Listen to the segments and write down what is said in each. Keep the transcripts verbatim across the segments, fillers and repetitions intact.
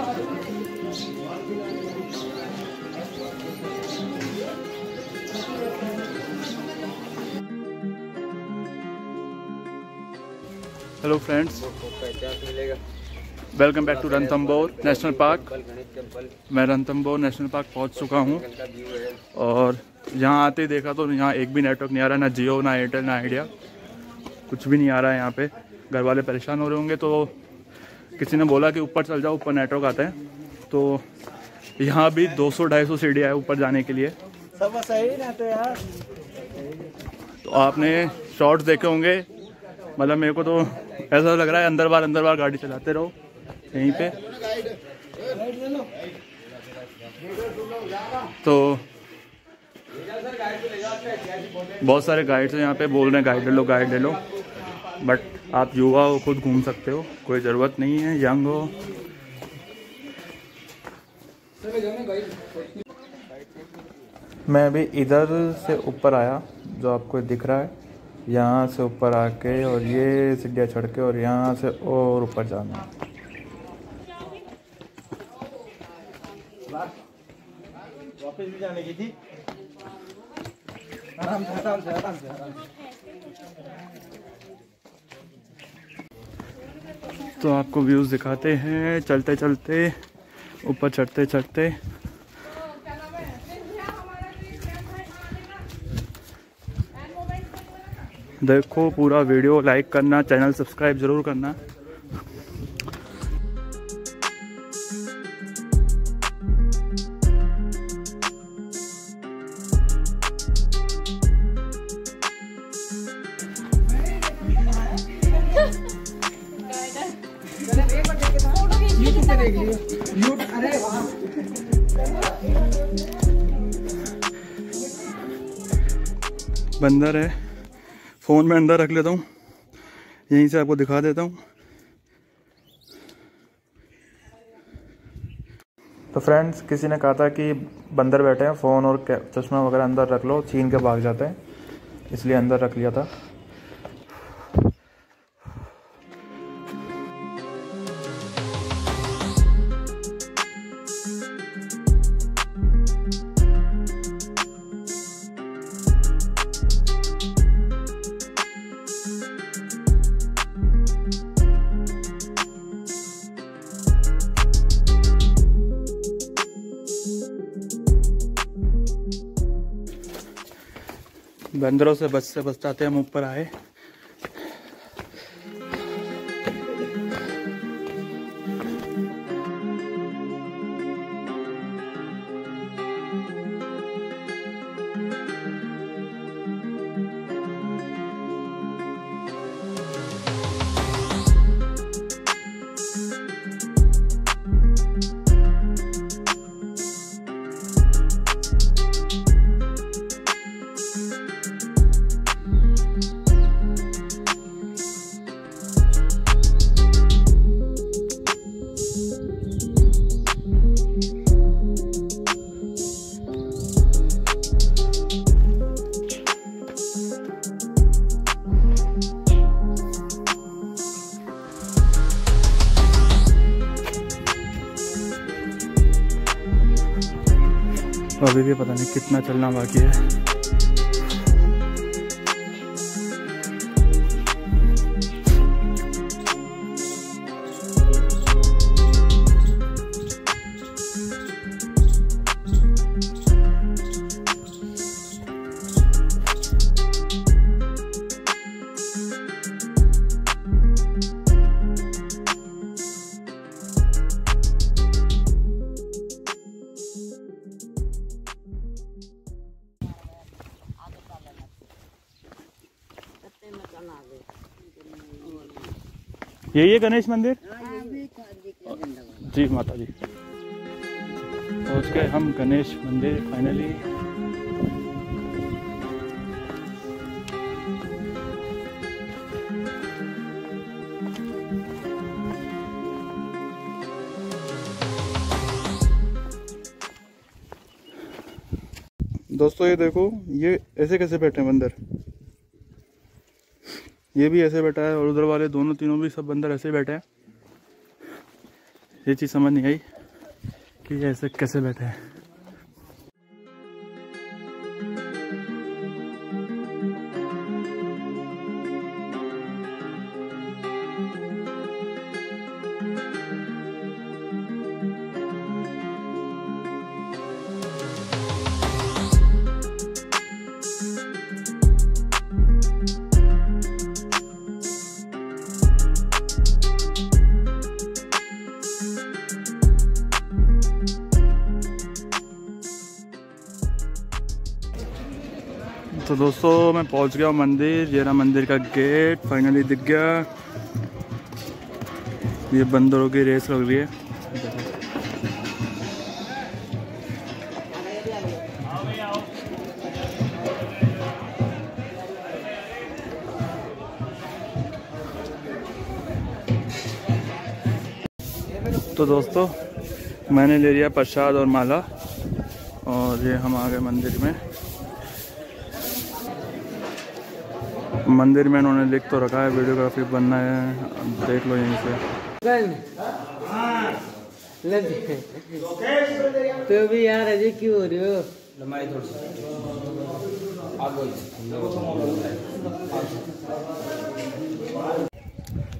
Hello friends, welcome back to Ranthambore national park. मैं Ranthambore national park पहुंच चुका हूं और यहां आते ही देखा तो यहां एक भी नेटवर्क नहीं आ रहा, ना जियो ना एयरटेल ना आइडिया, कुछ भी नहीं आ रहा है। यहाँ पे घर वाले परेशान हो रहे होंगे, तो किसी ने बोला कि ऊपर चल जाओ, ऊपर नेटवर्क आता है। तो यहाँ भी दो सौ ढाई सौ सीढ़ियाँ है ऊपर जाने के लिए। सब सही ना तो यार, तो आपने शॉर्ट्स देखे होंगे। मतलब मेरे को तो ऐसा लग रहा है अंदर बार अंदर बार गाड़ी चलाते रहो यहीं पे। तो बहुत सारे गाइड्स हैं यहाँ पे, बोल रहे हैं गाइड ले लो गाइड ले लो, बट आप युवा हो, खुद घूम सकते हो, कोई ज़रूरत नहीं है, यंग हो। मैं अभी इधर से ऊपर आया जो आपको दिख रहा है, यहाँ से ऊपर आके और ये सीढ़ियाँ चढ़ के और यहाँ से और ऊपर जाना है। वापस भी जाने की थी। आराम से आराम से आराम से आराम से। तो आपको व्यूज़ दिखाते हैं चलते चलते, ऊपर चढ़ते चढ़ते। देखो पूरा वीडियो, लाइक करना, चैनल सब्सक्राइब ज़रूर करना। बंदर है, फ़ोन में अंदर रख लेता हूँ, यहीं से आपको दिखा देता हूँ। तो फ्रेंड्स, किसी ने कहा था कि बंदर बैठे हैं, फ़ोन और चश्मा वगैरह अंदर रख लो, छीन के भाग जाते हैं, इसलिए अंदर रख लिया था। बंदरों से बच से बचताते हम ऊपर आए। अभी भी पता नहीं कितना चलना बाकी है। यही है गणेश मंदिर जी, माता जी। पहुँच गए हम गणेश मंदिर फाइनली। दोस्तों ये देखो, ये ऐसे कैसे बैठे हैं बंदर, ये भी ऐसे बैठा है और उधर वाले दोनों तीनों भी सब बंदर ऐसे बैठे हैं। ये चीज़ समझ नहीं आई कि ये ऐसे कैसे बैठे हैं। तो दोस्तों मैं पहुंच गया हूँ मंदिर, ये रहा मंदिर का गेट, फाइनली दिख गया। ये बंदरों की रेस लग रही है। तो दोस्तों मैंने ले लिया प्रसाद और माला और ये हम आ गए मंदिर में। मंदिर में उन्होंने लिख तो रखा है वीडियोग्राफी बनना है, देख लो यहीं से। तो भी यार अजय क्यों हो रही हो?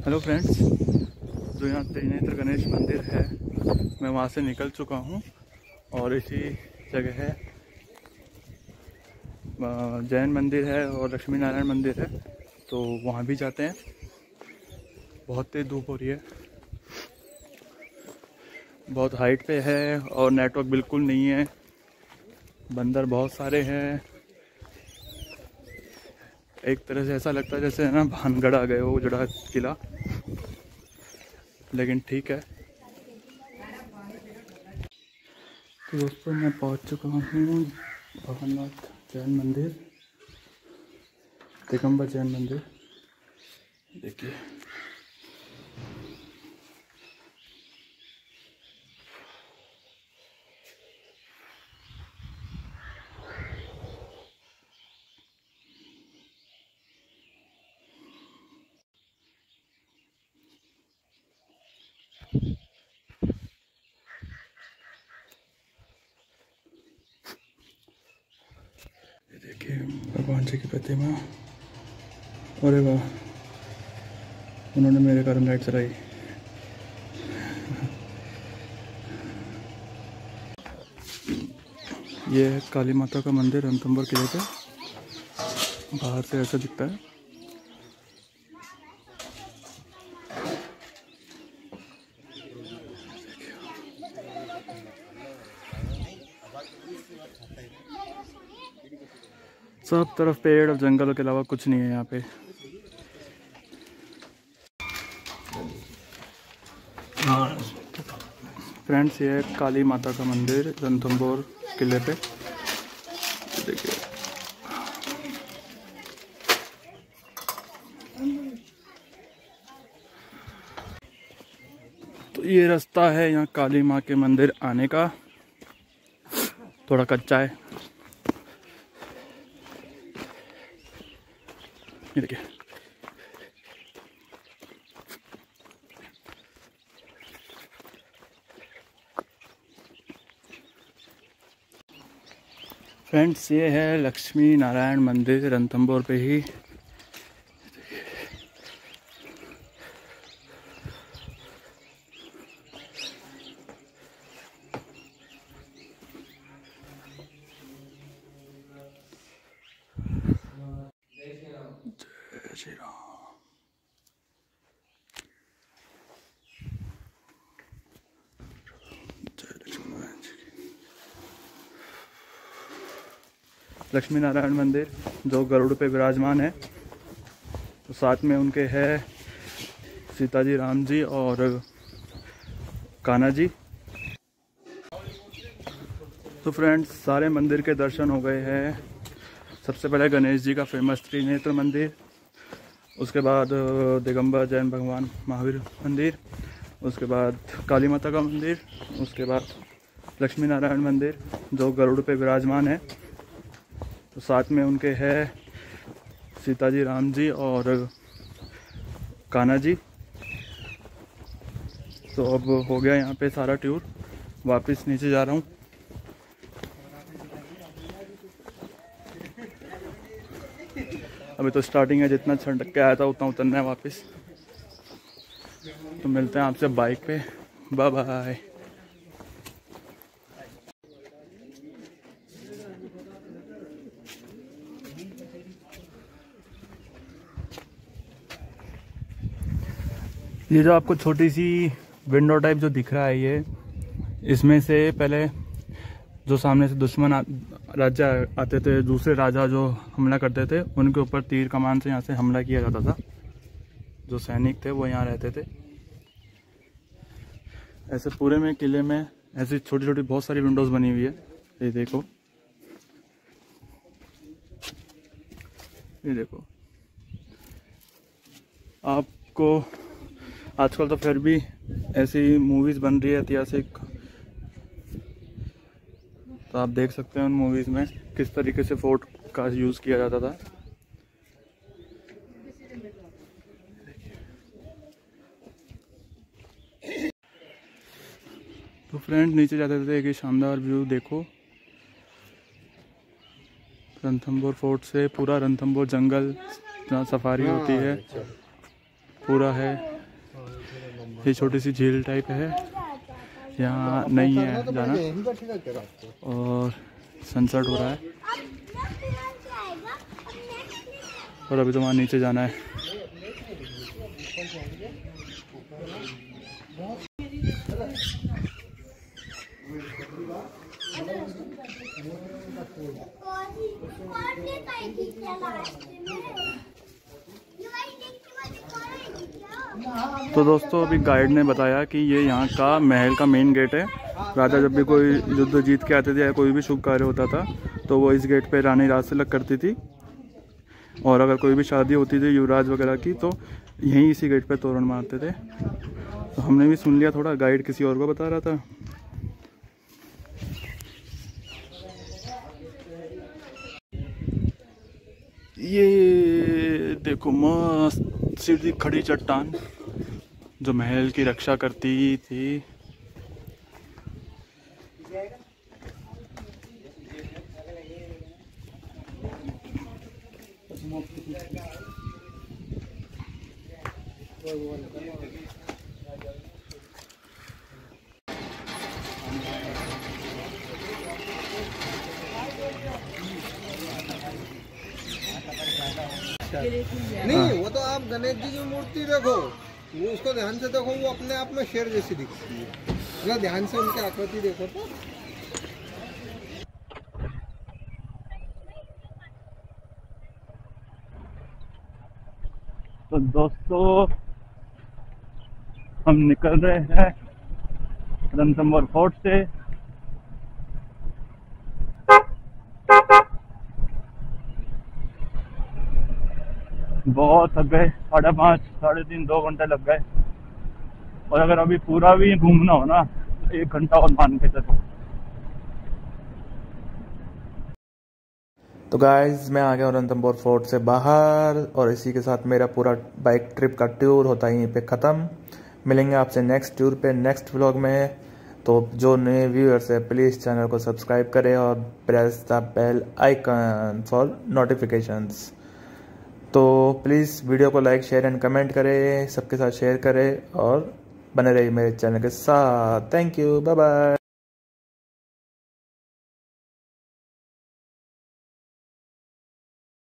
हेलो फ्रेंड्स, जो यहाँ त्रिनेत्र गणेश मंदिर है मैं वहाँ से निकल चुका हूँ और इसी जगह है जैन मंदिर है और लक्ष्मी नारायण मंदिर है, तो वहाँ भी जाते हैं। बहुत तेज़ धूप हो रही है, बहुत हाइट पे है और नेटवर्क बिल्कुल नहीं है। बंदर बहुत सारे हैं, एक तरह से ऐसा लगता है जैसे है ना भानगढ़ आ गए हो, उजड़ा किला, लेकिन ठीक है। तो दोस्तों मैं पहुँच चुका हूँ भगवाननाथ जैन मंदिर, तिगंबर जैन मंदिर। देखिए देखिए भगवान जी की प्रतिमा। अरे वाह, उन्होंने मेरे कारण लाइट चलाई। ये है काली माता का मंदिर रणथंभौर किले पे, बाहर से ऐसा दिखता है। सब तरफ पेड़ और जंगलों के अलावा कुछ नहीं है यहाँ पे। फ्रेंड्स ये है काली माता का मंदिर रणथंभौर किले पे। देखिए तो ये रास्ता है यहाँ काली माँ के मंदिर आने का, थोड़ा कच्चा है। ये देखिए फ्रेंड्स ये है लक्ष्मी नारायण मंदिर रणथंभौर पे ही। लक्ष्मी नारायण मंदिर जो गरुड़ पे विराजमान है, तो साथ में उनके है सीताजी, राम जी और कान्हा जी। तो फ्रेंड्स सारे मंदिर के दर्शन हो गए हैं। सबसे पहले गणेश जी का फेमस त्रिनेत्र मंदिर, उसके बाद दिगंबर जैन भगवान महावीर मंदिर, उसके बाद काली माता का मंदिर, उसके बाद लक्ष्मी नारायण मंदिर जो गरुड़ पे विराजमान है, तो साथ में उनके है सीताजी, राम जी और कान्हा जी। तो अब हो गया यहाँ पे सारा टूर, वापस नीचे जा रहा हूँ। अभी तो स्टार्टिंग है, जितना छटक के आया था उतना उतरना है वापस। तो मिलते हैं आपसे बाइक पे, बाय बाय। ये जो आपको छोटी सी विंडो टाइप जो दिख रहा है, ये इसमें से पहले जो सामने से दुश्मन राजा आते थे, दूसरे राजा जो हमला करते थे, उनके ऊपर तीर कमान से यहाँ से हमला किया जाता था। जो सैनिक थे वो यहाँ रहते थे। ऐसे पूरे में किले में ऐसी छोटी छोटी बहुत सारी विंडोज़ बनी हुई है। ये देखो, ये देखो आपको आजकल तो फिर भी ऐसी मूवीज़ बन रही है ऐतिहासिक, तो आप देख सकते हैं उन मूवीज़ में किस तरीके से फोर्ट का यूज़ किया जाता था। तो फ्रेंड नीचे जाते थे, एक शानदार व्यू देखो रणथंभौर फोर्ट से। पूरा रणथंभौर जंगल, जहाँ सफारी होती है, पूरा है। ये छोटी सी झील टाइप है, यहाँ नहीं है जाना। और सनसेट हो रहा है और अभी तो वहाँ नीचे जाना है। तो दोस्तों अभी गाइड ने बताया कि ये यहाँ का महल का मेन गेट है। राजा जब भी कोई युद्ध जीत के आते थे या कोई भी शुभ कार्य होता था तो वो इस गेट पे रानी राज से लग करती थी, और अगर कोई भी शादी होती थी युवराज वगैरह की तो यहीं इसी गेट पे तोरण मारते थे। तो हमने भी सुन लिया, थोड़ा गाइड किसी और को बता रहा था। ये देखो मस्त सीधी खड़ी चट्टान जो महल की रक्षा करती थी। नहीं वो तो आप गणेश जी की मूर्ति देखो, वो उसको ध्यान से देखो, वो अपने आप में शेर जैसी दिखती है। जरा ध्यान से उनकी आकृति देखो तो। तो दोस्तों हम निकल रहे हैं रणथंभौर फोर्ट से। बहुत थक गए, साढ़े पाँच साढ़े तीन दो घंटे लग गए, और अगर अभी पूरा भी घूमना हो ना तो एक घंटा और मान के चलो। तो गाइस मैं आ गया रणथंभौर फोर्ट से बाहर, और इसी के साथ मेरा पूरा बाइक ट्रिप का टूर होता है यहीं पे ख़त्म। मिलेंगे आपसे नेक्स्ट टूर पे, नेक्स्ट व्लॉग में। तो जो नए व्यूअर्स है प्लीज़ चैनल को सब्सक्राइब करें और press the bell icon for notifications. तो प्लीज़ वीडियो को लाइक शेयर एंड कमेंट करें, सबके साथ शेयर करें और बने रहिए मेरे चैनल के साथ। Thank you, bye bye.